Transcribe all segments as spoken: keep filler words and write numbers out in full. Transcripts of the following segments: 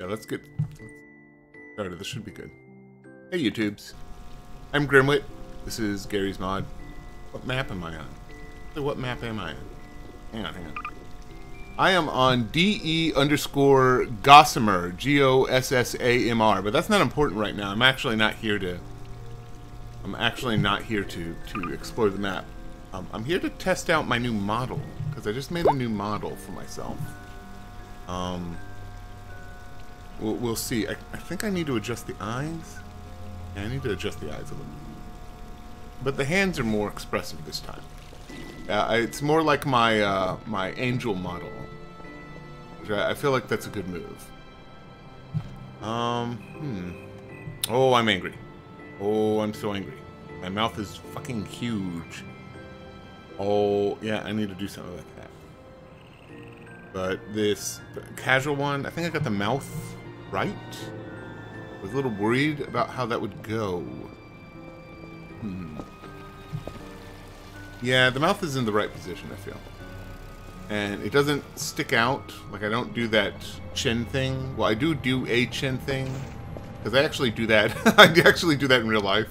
Yeah, let's get started. This should be good. Hey, YouTubes. I'm Grimwit. This is Gary's Mod. What map am I on? So what map am I on? Hang on, hang on. I am on D E underscore Gossamer, G O S S A M R, but that's not important right now. I'm actually not here to... I'm actually not here to, to explore the map. Um, I'm here to test out my new model, because I just made a new model for myself. Um, we'll, we'll see. I, I think I need to adjust the eyes. Yeah, I need to adjust the eyes a little bit. But the hands are more expressive this time. Uh, it's more like my uh, my angel model. Which I, I feel like that's a good move. Um, hmm. Oh, I'm angry. Oh, I'm so angry. My mouth is fucking huge. Oh, yeah, I need to do something like that. But this casual one, I think I got the mouth right. I was a little worried about how that would go. Hmm. Yeah, the mouth is in the right position, I feel. And it doesn't stick out. Like, I don't do that chin thing. Well, I do do a chin thing. Because I actually do that. I actually do that in real life.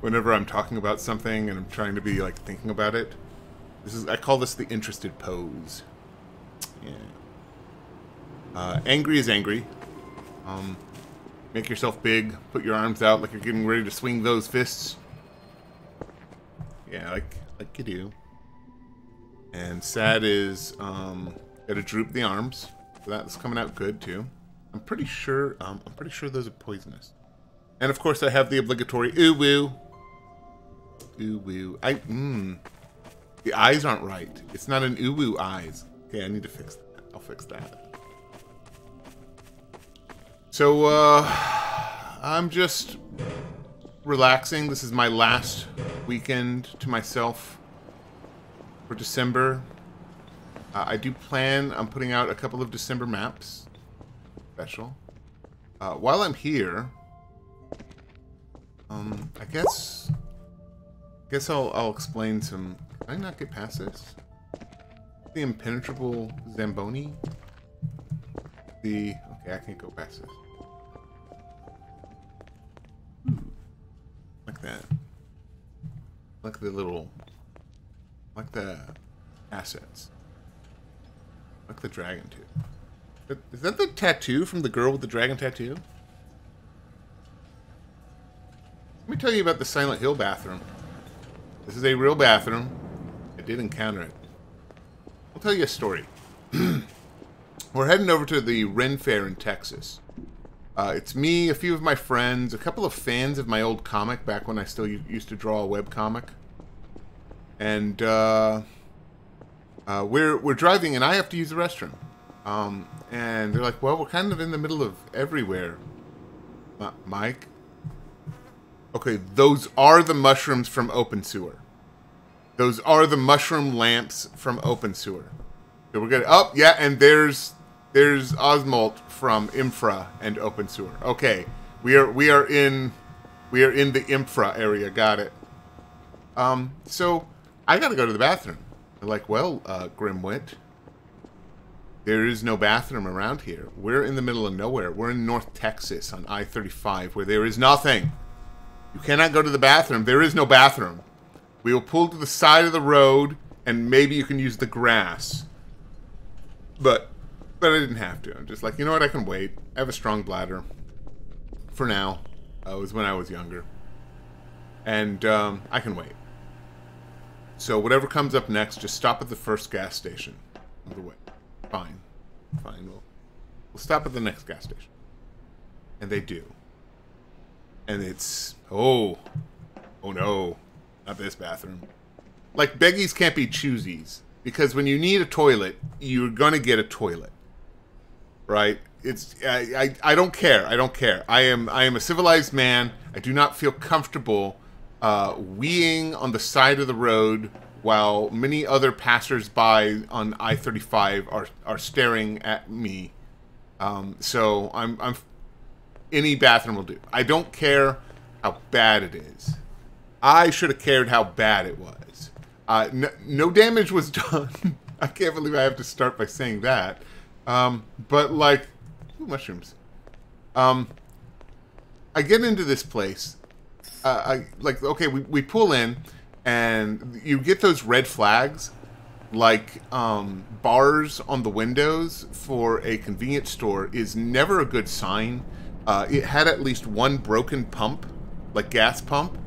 Whenever I'm talking about something and I'm trying to be, like, thinking about it. This is, I call this the interested pose. Yeah. Uh, angry is angry. Um, make yourself big. Put your arms out like you're getting ready to swing those fists. Yeah, like... like you do. And sad is um gotta droop the arms. That's coming out good too. I'm pretty sure um I'm pretty sure those are poisonous. And of course I have the obligatory ooh woo. Ooh woo. I mmm. The eyes aren't right. It's not an ooh woo eyes. Okay, I need to fix that. I'll fix that. So uh I'm just relaxing. This is my last weekend to myself for December. Uh, I do plan on putting out a couple of December maps. Special. Uh, while I'm here, um, I guess, I guess I'll, I'll explain some... Can I not get past this? The impenetrable Zamboni? The... Okay, I can't go past this. Like that. Like the little... Like the assets. Like the dragon too. Is that the tattoo from the girl with the dragon tattoo? Let me tell you about the Silent Hill bathroom. This is a real bathroom. I did encounter it. I'll tell you a story. We're heading over to the Ren Fair in Texas. Uh, it's me, a few of my friends, a couple of fans of my old comic back when I still used to draw a webcomic. And uh, uh, we're, we're driving and I have to use the restroom. Um, and they're like, well, we're kind of in the middle of everywhere. Uh, Mike? Okay, those are the mushrooms from Open Sewer. Those are the mushroom lamps from Open Sewer. So we're gonna, oh, yeah, and there's... There's Osmalt from Infra and Open Sewer. Okay, we are we are in we are in the Infra area. Got it. Um, so I gotta go to the bathroom. They're like, well, uh, Grimwit, there is no bathroom around here. We're in the middle of nowhere. We're in North Texas on I thirty-five, where there is nothing. You cannot go to the bathroom. There is no bathroom. We will pull to the side of the road, and maybe you can use the grass. But. But I didn't have to. I'm just like, you know what, I can wait. I have a strong bladder. For now. Uh, it was when I was younger. And um, I can wait. So whatever comes up next, just stop at the first gas station. Either way. Fine. Fine. We'll, we'll stop at the next gas station. And they do. And it's... Oh. Oh no. Not this bathroom. Like, beggies can't be choosies. Because when you need a toilet, you're going to get a toilet. Right? It's I, I I don't care. I don't care. I am I am a civilized man. I do not feel comfortable uh, weeing on the side of the road while many other passersby on I thirty-five are are staring at me. Um, so I'm I'm any bathroom will do. I don't care how bad it is. I should have cared how bad it was. Uh, no, no damage was done. I can't believe I have to start by saying that. Um, but like, ooh, mushrooms. Um, I get into this place. Uh, I like okay. We we pull in, and you get those red flags, like um, bars on the windows for a convenience store is never a good sign. Uh, it had at least one broken pump, like gas pump,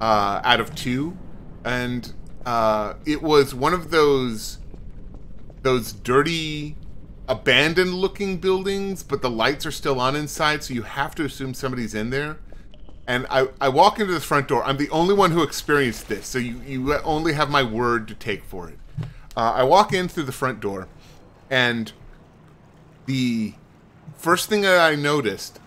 uh, out of two, and uh, it was one of those those dirty, abandoned-looking buildings, but the lights are still on inside, so you have to assume somebody's in there. And I, I walk into this front door. I'm the only one who experienced this, so you, you only have my word to take for it. Uh, I walk in through the front door, and the first thing that I noticed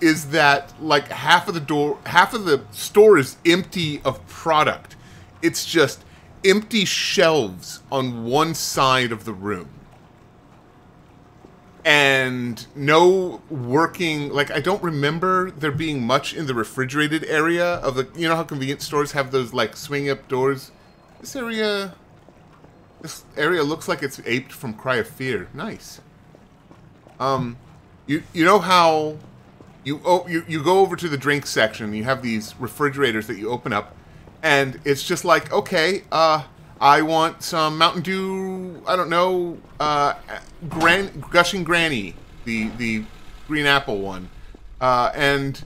is that like half of the door, half of the store is empty of product. It's just empty shelves on one side of the room. And no working, like, I don't remember there being much in the refrigerated area of the, you know how convenience stores have those, like, swing-up doors? This area, this area looks like it's aped from Cry of Fear. Nice. Um, you you know how you, oh, you, you go over to the drink section, you have these refrigerators that you open up, and it's just like, okay, uh... I want some Mountain Dew, I don't know, uh, Gran Gushing Granny, the the green apple one. Uh, and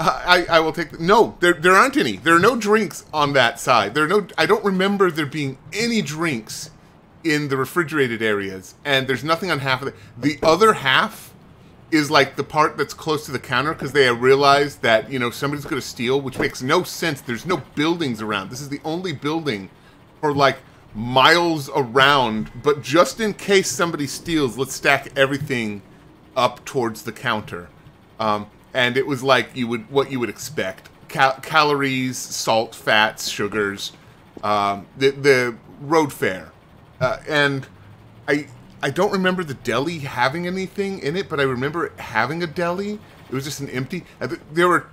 I, I will take... The, no, there, there aren't any. There are no drinks on that side. There are no. I don't remember there being any drinks in the refrigerated areas. And there's nothing on half of it. The other half is like the part that's close to the counter because they realized that, you know, somebody's going to steal, which makes no sense. There's no buildings around. This is the only building... Or like miles around, but just in case somebody steals, let's stack everything up towards the counter. Um, and it was like you would what you would expect: Cal calories, salt, fats, sugars, um, the the road fare. Uh, and I I don't remember the deli having anything in it, but I remember it having a deli. It was just an empty. There were.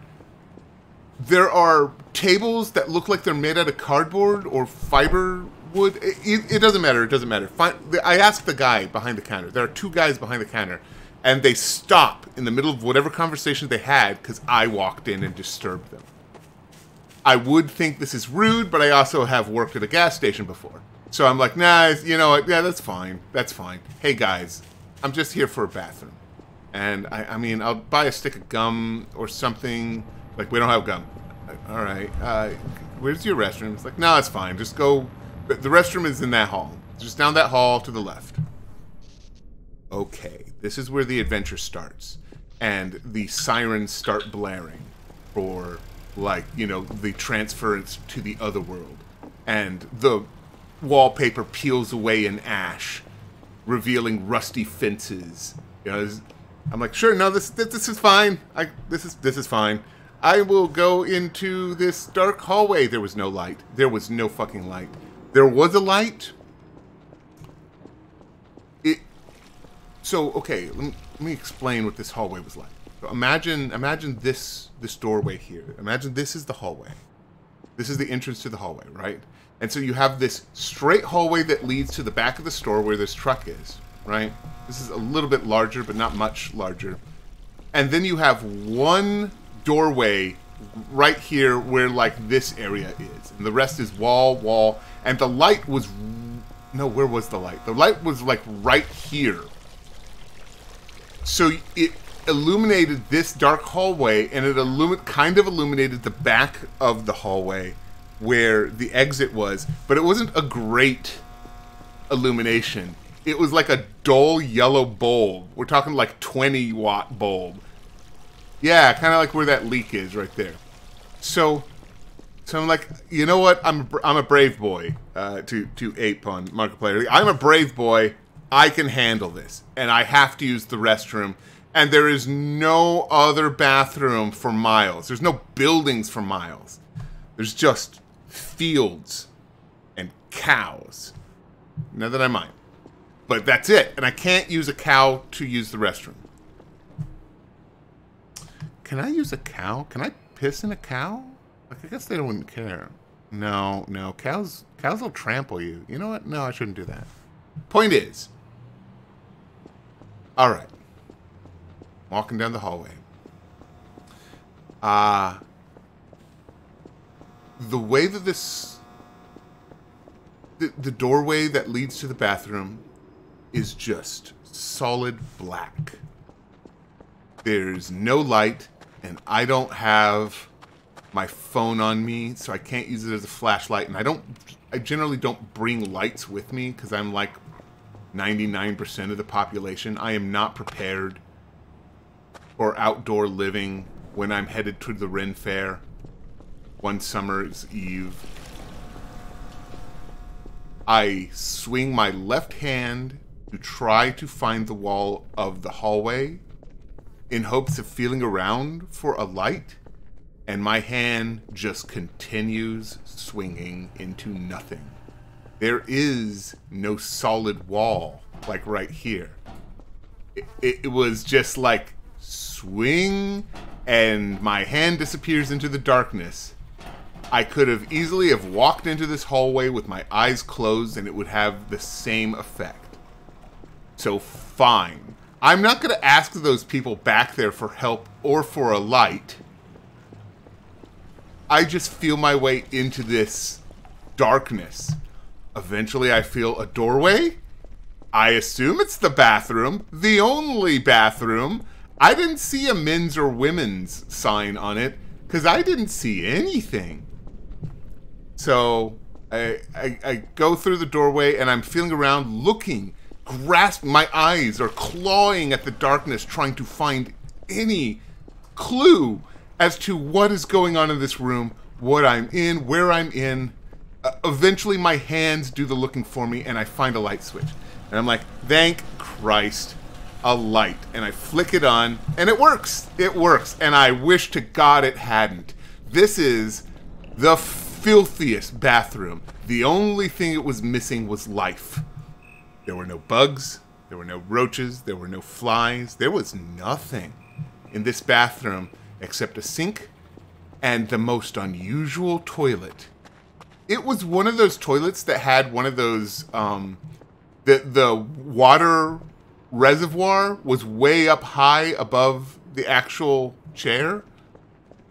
There are tables that look like they're made out of cardboard or fiber wood. It, it, it doesn't matter. It doesn't matter. Fine. I asked the guy behind the counter. There are two guys behind the counter, and they stop in the middle of whatever conversation they had because I walked in and disturbed them. I would think this is rude, but I also have worked at a gas station before. So I'm like, nah, you know what? Yeah, that's fine. That's fine. Hey, guys, I'm just here for a bathroom. And, I, I mean, I'll buy a stick of gum or something. Like, we don't have gum. All right. Uh, where's your restroom? It's like, no, it's fine. Just go. The restroom is in that hall. Just down that hall to the left. Okay. This is where the adventure starts. And the sirens start blaring for, like, you know, the transference to the other world. And the wallpaper peels away in ash, revealing rusty fences. You know, I'm like, sure, no, this this, this is fine. I, this is this is fine. I will go into this dark hallway. There was no light. There was no fucking light. There was a light. It. So okay, let me, let me explain what this hallway was like. So imagine, imagine this this doorway here. Imagine this is the hallway. This is the entrance to the hallway, right? And so you have this straight hallway that leads to the back of the store where this truck is, right? This is a little bit larger, but not much larger. And then you have one doorway right here where like this area is, and the rest is wall wall and the light was no where was the light the light was like right here, so it illuminated this dark hallway, and it illumi kind of illuminated the back of the hallway where the exit was, but it wasn't a great illumination. It was like a dull yellow bulb. We're talking like twenty watt bulb. Yeah, kind of like where that leak is right there. So, so I'm like, you know what? I'm I'm a brave boy. Uh, to to ape on Markiplier, I'm a brave boy. I can handle this, and I have to use the restroom. And there is no other bathroom for miles. There's no buildings for miles. There's just fields and cows. Not that I mind, but that's it. And I can't use a cow to use the restroom. Can I use a cow? Can I piss in a cow? Like, I guess they wouldn't care. No, no. Cows cows will trample you. You know what? No, I shouldn't do that. Point is. Alright. walking down the hallway. Uh, the way that this... The, the doorway that leads to the bathroom is just solid black. There's no light, and I don't have my phone on me, so I can't use it as a flashlight. And I don't, I generally don't bring lights with me because I'm like ninety-nine percent of the population. I am not prepared for outdoor living when I'm headed to the Ren Fair one summer's eve. I swing my left hand to try to find the wall of the hallway in hopes of feeling around for a light, and my hand just continues swinging into nothing. There is no solid wall, like right here. It, it was just like swing, and my hand disappears into the darkness. I could have easily have walked into this hallway with my eyes closed and it would have the same effect. So fine. I'm not going to ask those people back there for help or for a light. I just feel my way into this darkness. Eventually I feel a doorway. I assume it's the bathroom. The only bathroom. I didn't see a men's or women's sign on it because I didn't see anything. So I, I, I go through the doorway and I'm feeling around, looking, grasping. My eyes are clawing at the darkness, trying to find any clue as to what is going on in this room, what I'm in, where I'm in. Uh, eventually, my hands do the looking for me, and I find a light switch. And I'm like, thank Christ, a light. And I flick it on, and it works. It works. And I wish to God it hadn't. This is the filthiest bathroom. The only thing it was missing was life. There were no bugs, there were no roaches, there were no flies, there was nothing in this bathroom except a sink and the most unusual toilet. It was one of those toilets that had one of those, um, the, the water reservoir was way up high above the actual chair.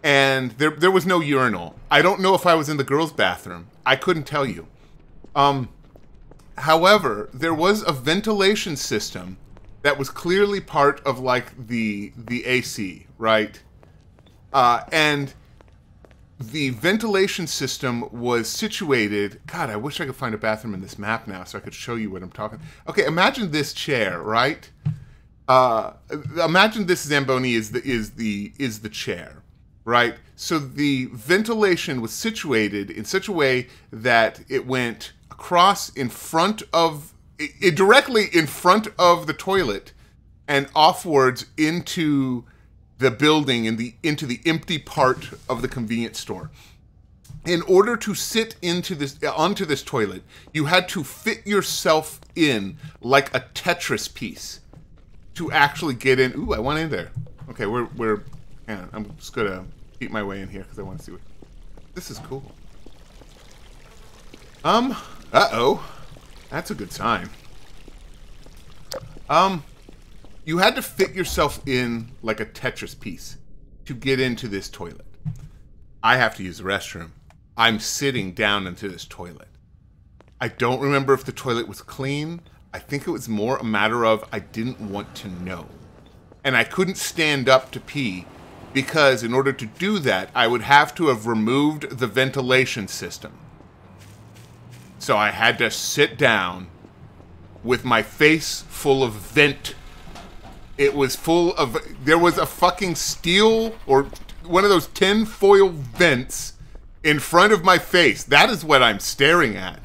And there, there was no urinal. I don't know if I was in the girls' bathroom. I couldn't tell you. Um, however, there was a ventilation system that was clearly part of like the the A C, right? Uh, and the ventilation system was situated. God, I wish I could find a bathroom in this map now so I could show you what I'm talking. Okay, imagine this chair, right? Uh, imagine this Zamboni is the is the is the chair. Right, so the ventilation was situated in such a way that it went across in front of, it, it directly in front of the toilet and offwards into the building and the into the empty part of the convenience store. In order to sit into this onto this toilet, you had to fit yourself in like a Tetris piece to actually get in. Ooh, I want in there. Okay, we're we're. And I'm just going to keep my way in here because I want to see what... This is cool. Um, uh-oh. That's a good sign. Um, you had to fit yourself in like a Tetris piece to get into this toilet. I have to use the restroom. I'm sitting down into this toilet. I don't remember if the toilet was clean. I think it was more a matter of I didn't want to know. And I couldn't stand up to pee, because in order to do that, I would have to have removed the ventilation system. So I had to sit down with my face full of vent. It was full of... There was a fucking steel or one of those tin foil vents in front of my face. That is what I'm staring at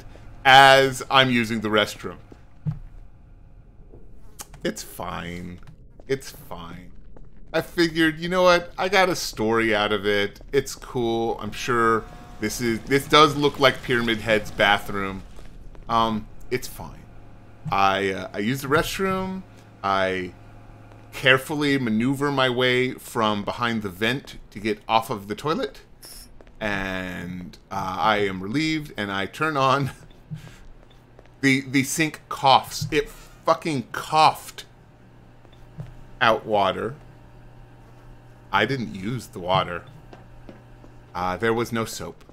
as I'm using the restroom. It's fine. It's fine. I figured, you know what? I got a story out of it. It's cool. I'm sure this is this does look like Pyramid Head's bathroom. Um, it's fine. I uh, I use the restroom. I carefully maneuver my way from behind the vent to get off of the toilet, and uh, I am relieved. And I turn on the the sink coughs. It fucking coughed out water. I didn't use the water. Uh, there was no soap.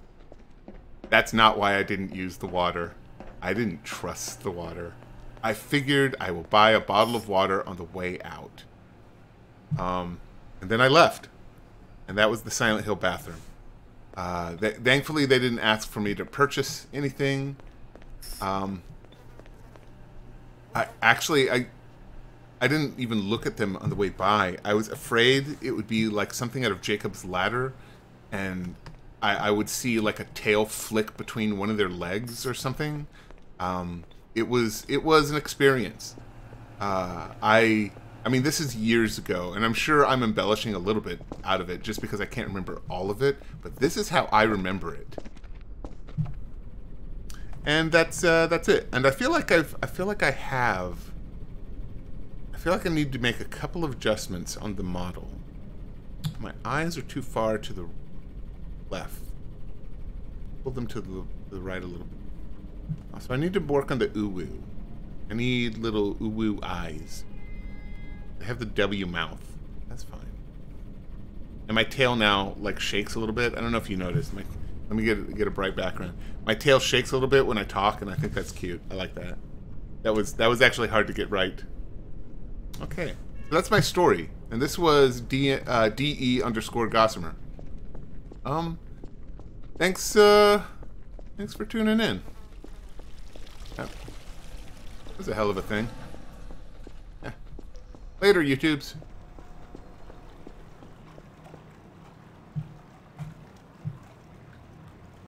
That's not why I didn't use the water. I didn't trust the water. I figured I will buy a bottle of water on the way out. Um, and then I left. And that was the Silent Hill bathroom. Uh, th thankfully, they didn't ask for me to purchase anything. Um, I actually, I... I didn't even look at them on the way by. I was afraid it would be like something out of Jacob's Ladder, and I, I would see like a tail flick between one of their legs or something. Um, it was it was an experience. Uh, I I mean, this is years ago, and I'm sure I'm embellishing a little bit out of it just because I can't remember all of it. But this is how I remember it, and that's uh, that's it. And I feel like I've I feel like I have. I feel like I need to make a couple of adjustments on the model. My eyes are too far to the left. Pull them to the, the right a little bit. So I need to work on the uwu. I need little uwu eyes. I have the W mouth. That's fine. And my tail now like shakes a little bit. I don't know if you noticed. My, let me get get a bright background. My tail shakes a little bit when I talk, and I think that's cute. I like that. That was that was actually hard to get right. Okay, so that's my story, and this was D, uh, DE underscore Gossamer. Um, thanks, uh, thanks for tuning in. That was a hell of a thing. Yeah. Later, YouTubes.